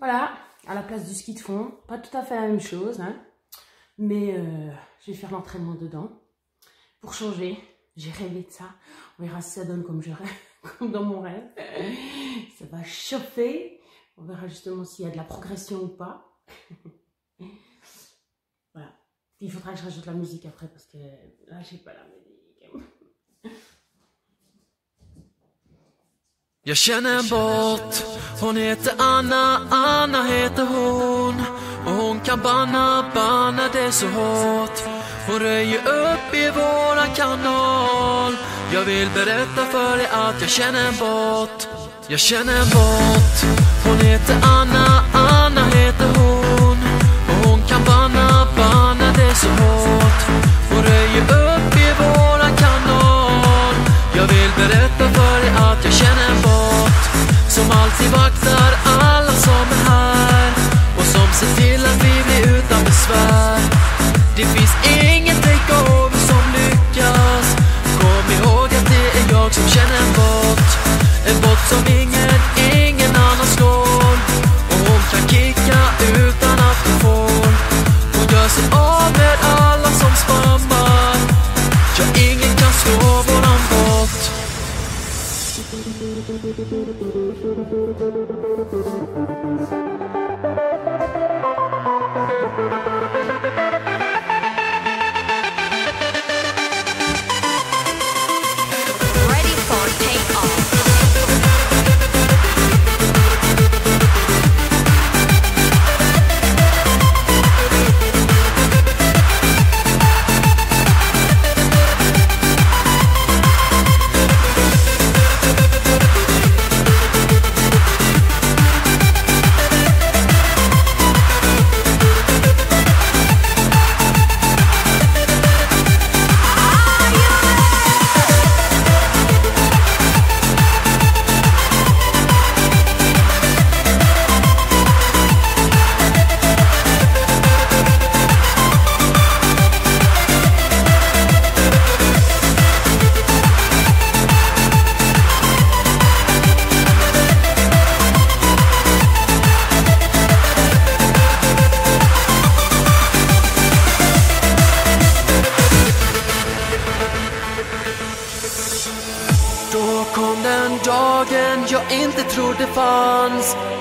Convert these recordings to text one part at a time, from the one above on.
Voilà, à la place du ski de fond, pas tout à fait la même chose, hein, mais je vais faire l'entraînement dedans. Pour changer, j'ai rêvé de ça. On verra si ça donne comme je rêve, comme dans mon rêve. Ça va chauffer. On verra justement s'il y a de la progression ou pas. Voilà. Il faudra que je rajoute la musique après parce que là, j'ai pas la musique. Jag känner bort, hon heter Anna, Anna heter hon. Och hon kan banna det så hårt. Hon röjer upp i våran kanal. Jag vill berätta för dig att jag känner bort. Jag känner bort, hon heter Anna, Anna heter hon. Och hon kan banna det så hårt. Hon röjer upp i våran kanal. Jag vill berätta för dig att jag känner bort. Som alltid vaktar alla som är här och som ser till att vi blir utan besvär. Det finns inget takeover som lyckas. Kom ihåg att det är jag som känner en bot som ingen annan slår. Och hon kan kicka utan att hon får. Hon gör sig av med alla som spammar. Ja, ingen kan slå våran bot.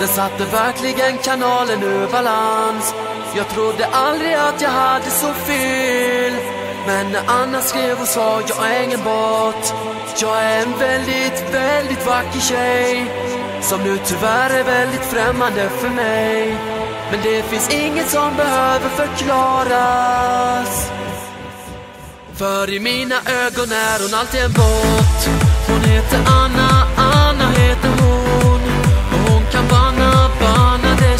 Den satte verkligen kanalen ur balans. Jag trodde aldrig att jag hade så fel. Men när Anna skrev och sa jag är ingen bot. Jag är en väldigt vacker tjej som nu tyvärr är väldigt främmande för mig. Men det finns inget som behöver förklaras. För i mina ögon är hon alltid en bot. Hon heter Anna, Anna heter hon. Banna det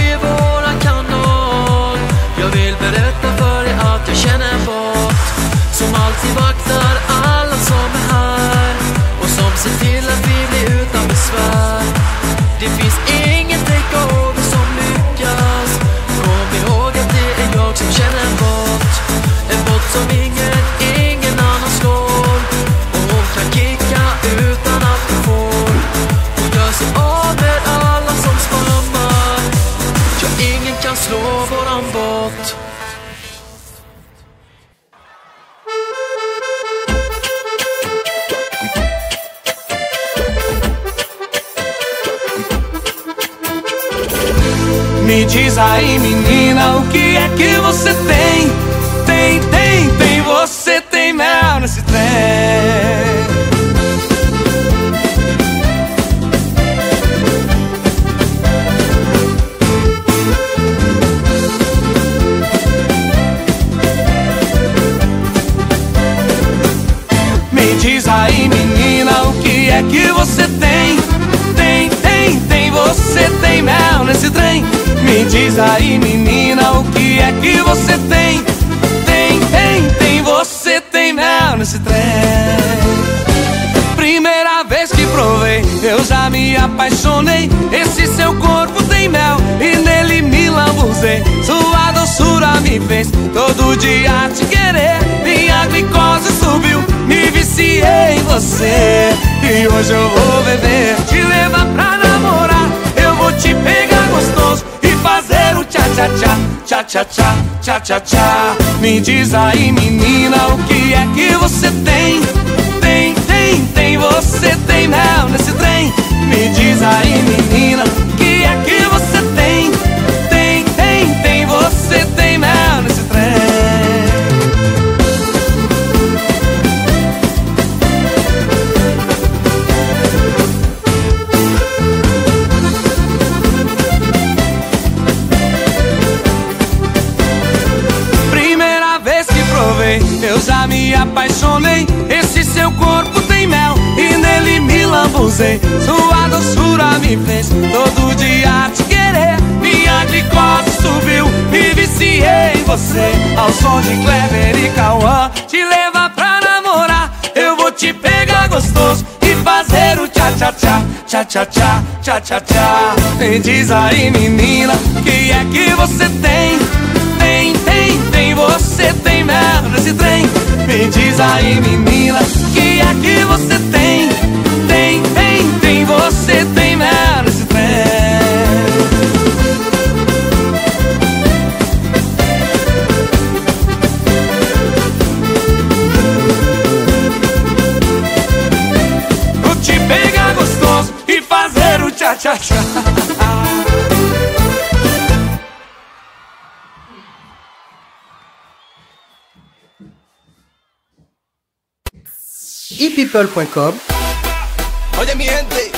i våran kanal. Jag vill berätta för dig att jag känner bort. Som alltid vaktar alla som är här och som ser till att vi blir utan besvär. Det finns ingen takeover som lyckas. Kom ihåg att det är jag som känner bort. En bot som ingen annan slår. Och hon kan kicka utan att du får. Av med alla som spammar. Ja, ingen kan slå våran bot. Me diz aí, menina, o que é que você tem? Tem, você tem mel nesse trem. Diz aí, menina, o que é que você tem? Você tem mel nesse trem. Me diz aí, menina, o que é que você tem? Você tem mel nesse trem. Primeira vez que provei, eu já me apaixonei. Esse seu corpo tem mel e nele me lambuzei. Sua doçura me fez todo dia te querer. Minha glicose subiu, me viciei em você. E hoje eu vou beber, te levar pra namorar. tcha-tcha-tcha, tcha-tcha-tcha. Me diz aí, menina, o que é que você tem? Tem, tem, tem, você tem mel nesse trem. Me diz aí, menina, o que é que você tem? Tem, tem, tem, você tem mel nesse trem. Primeira vez que provei, eu já me apaixonei. Esse seu corpo tem mel e nele me lambuzei. Sua doçura me fez todo dia te querer. Minha glicose subiu, me viciei em você. Ao som de Kleber e Cauã, te levar pra namorar. Eu vou te pegar gostoso e fazer o tcha-tcha-tcha, tcha-tcha-tcha, tcha-tcha-tcha. Me diz aí, menina, o que é que você tem? Tem, tem, tem, você tem mel nesse trem. Me diz aí, menina, o que é que você tem? Tem, tem, tem, você tem mel nesse trem. Vou te pegar gostoso e fazer o tcha-tcha-tcha. ePeople.com. Oye mi gente,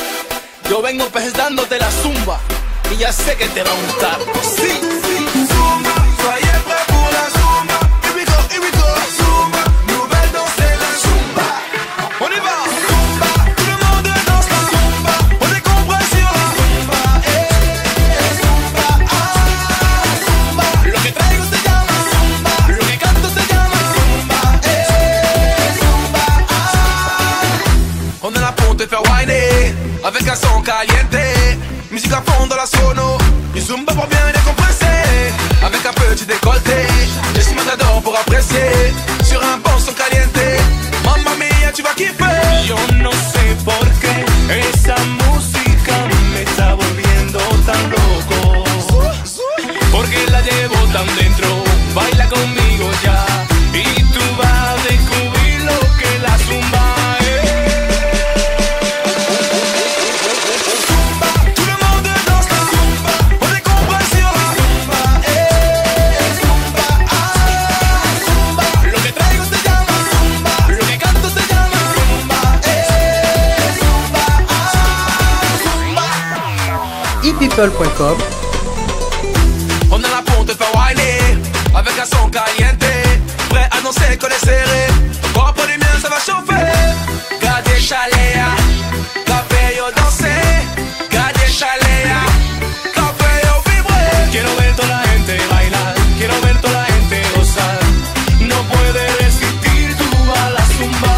yo vengo presentándote la zumba y ya sé que te va a gustar. Sí, sí, zumba, soy el popular zumba. Here we go, zumba, movernos en la zumba. ¡Oliva! Zumba, tout le monde danse la zumba. On est compréhension la zumba, zumba, ah, zumba. Lo que traigo se llama zumba, lo que canto se llama zumba, zumba, ah. On est la ponte et faire whiner. Avec un son caliente, musique à fond dans la sono. Du zumba pour bien décompresser. Avec un petit décolleté, je suis matador pour apprécier. Sur un bon son caliente, mamma mia tu vas kiffer. Yo no sé por qué esa música me está volviendo tan loco. Porque la llevo tan dentro, baila conmigo ya. Y tú vas a descubrir lo que la zumba. ePeople.com. On a la ponte de Fawaïné, avec un son caliente, prêt à danser, connaisser. Bon, pour les miens, ça va chauffer. Gardez chalea, café yo danser. Gardez chalea, café yo vibrer. Quiero ver toda la gente bailar, quiero ver toda la gente gozar. No puede resistir tu bala zumba.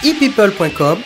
ePeople.com.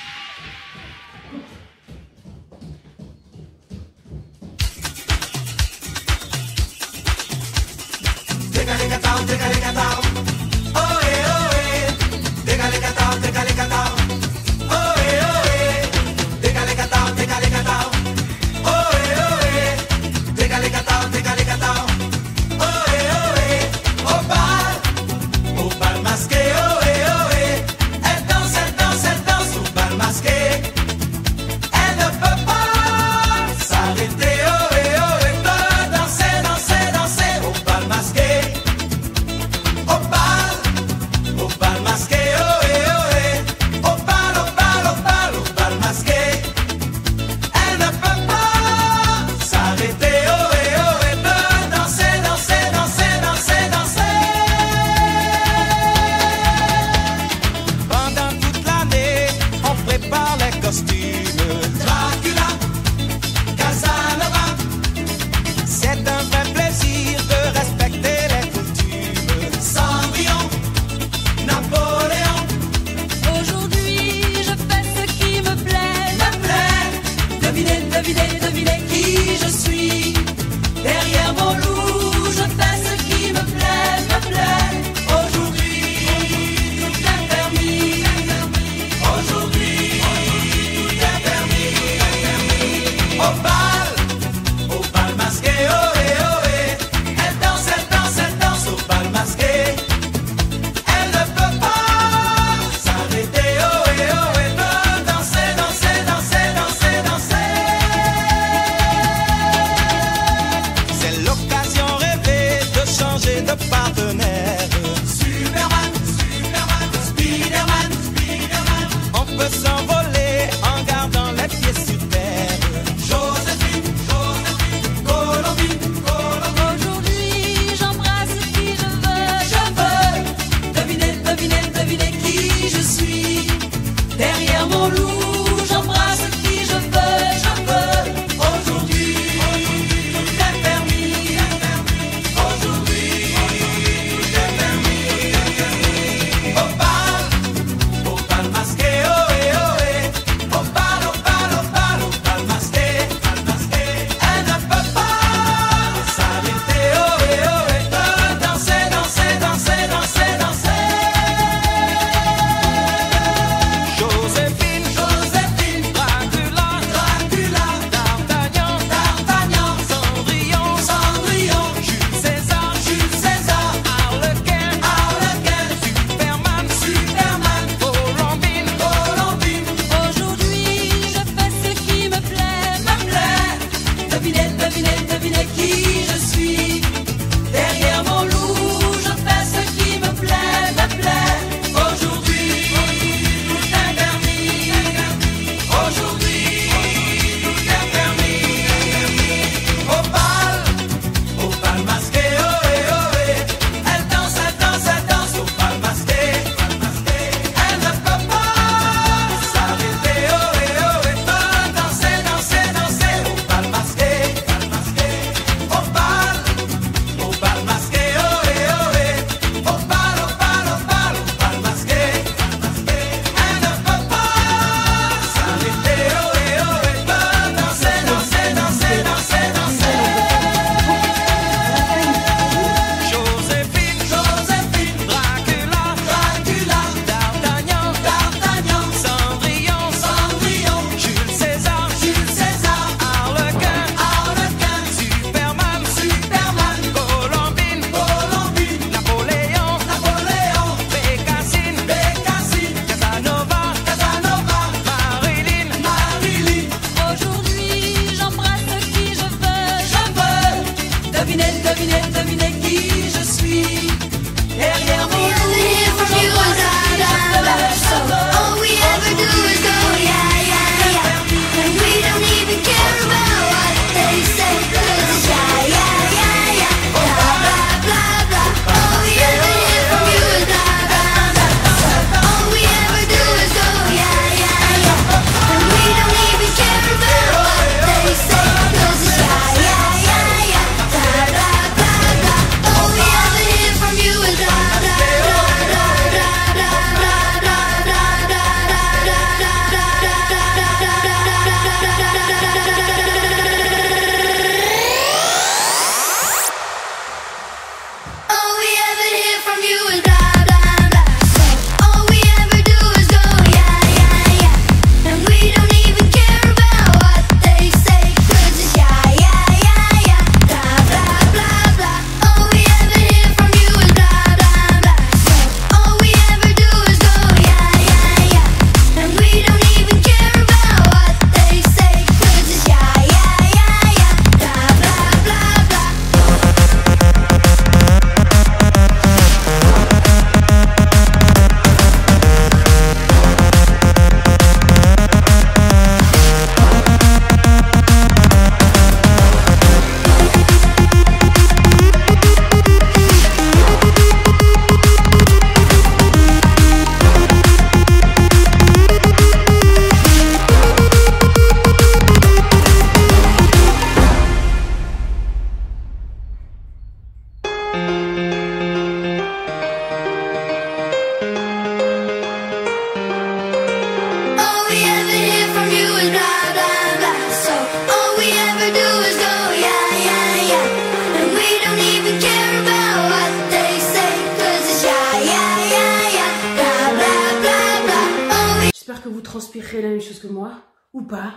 que vous transpirez la même chose que moi, ou pas.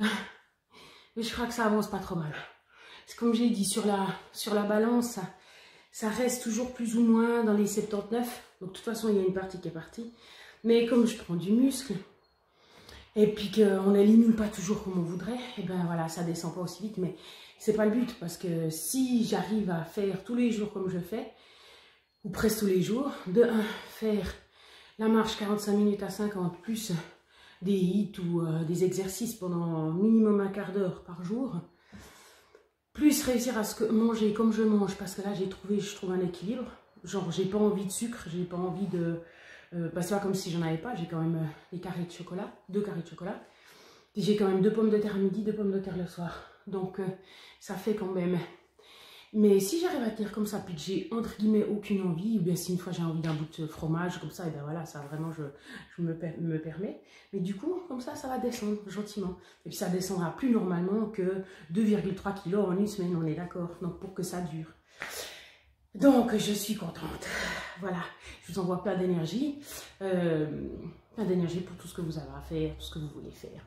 Mais je crois que ça avance pas trop mal. C'est comme j'ai dit, sur la balance, ça reste toujours plus ou moins dans les 79. Donc de toute façon, il y a une partie qui est partie. Mais comme je prends du muscle, et puis qu'on n'élimine pas toujours comme on voudrait, et ben voilà, ça descend pas aussi vite. Mais c'est pas le but, parce que si j'arrive à faire tous les jours comme je fais, ou presque tous les jours, de 1, faire la marche 45 minutes à 50, plus des hits ou des exercices pendant minimum un quart d'heure par jour, plus réussir à ce que manger comme je mange, parce que là je trouve un équilibre, genre j'ai pas envie de sucre, j'ai pas envie de... c'est pas comme si j'en avais pas, j'ai quand même des carrés de chocolat, 2 carrés de chocolat, et j'ai quand même 2 pommes de terre à midi, 2 pommes de terre le soir, donc ça fait quand même... Mais si j'arrive à tenir comme ça, puis que j'ai entre guillemets aucune envie, ou bien si une fois j'ai envie d'un bout de fromage, comme ça, et ben voilà, ça vraiment je me permets. Mais du coup, comme ça va descendre gentiment. Et puis ça descendra plus normalement que 2,3 kg en une semaine, on est d'accord. Donc pour que ça dure. Donc je suis contente. Voilà, je vous envoie plein d'énergie. Plein d'énergie pour tout ce que vous avez à faire, tout ce que vous voulez faire.